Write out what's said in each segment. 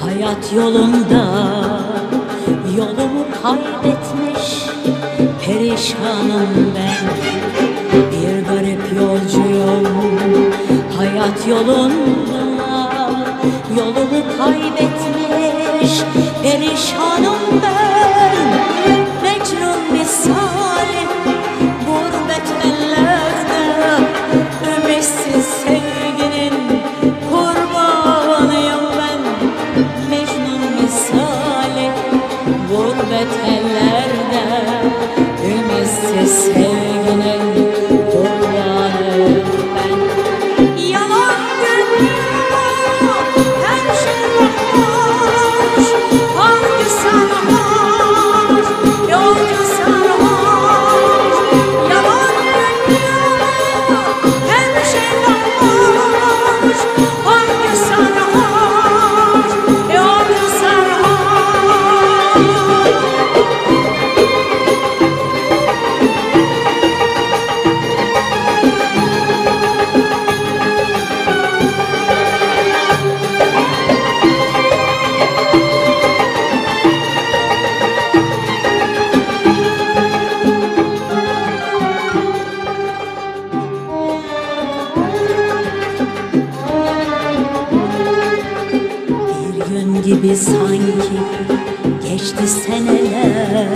Hayat yolunda yolumu kaybetmiş perişanım ben. Bir garip yolcuyum hayat yolunda, yolumu kaybetmiş perişanım ben. Mecnun misali gurbet ellerde, ümitsiz sevginin kurbanıyım ben. Mecnun misali gurbet ellerde, ümitsiz sevginin kurbanıyım ben. Yalan dünya, her şey boş, hangi sana hoş, yolcu sana hoş. Yalan dünya, her şey boş, hangi sana hoş, yolcu sana hoş. Gibi sanki geçti seneler,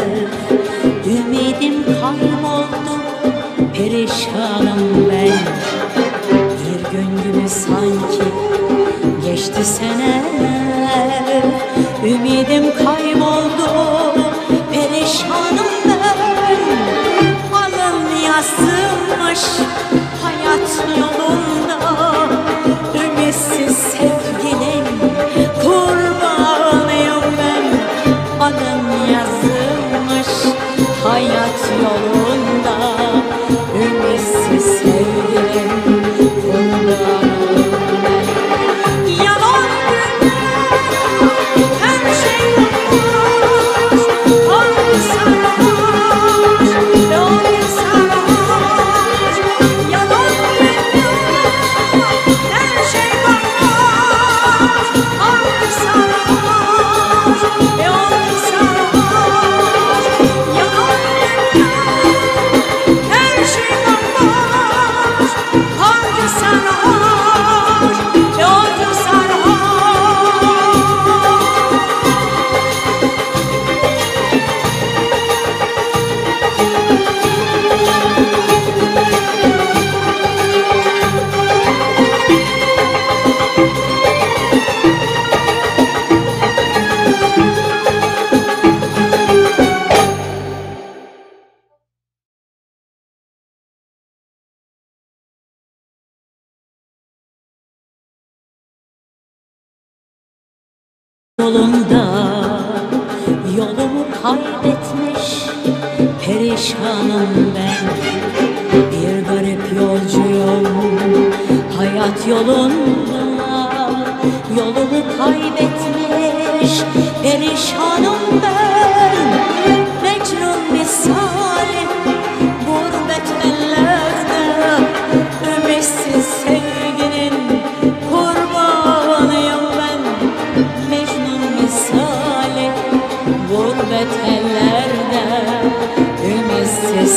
ümidim kayboldu, perişanım ben. Bir gün gibi sanki geçti seneler, ümidim kayboldu, perişanım ben. Alın yazılmış hayat yolunda, ümitsiz sevgilim kurbanıyım ben. Adım yazılmış hayat yolunda, ümitsiz sevgilim kurbanıyım ben. Yalan dünya, her şey boş, hangi sana hoş, yolcu sana hoş. Yalan dünya, her şey boş, hangi sana hoş, yolcu sana hoş. Yalan dünya, her şey boş, hangi sana hoş, yolcu sana hoş. Yolunda yolumu kaybetmiş perişanım ben. Bir garip yolcuyum hayat yolunda, yolumu kaybetmiş perişanım ben. Mecnun misali gurbet ellerde, ümitsiz sevginin kurbanıyım ben. Mecnun misali gurbet ellerde, ümitsiz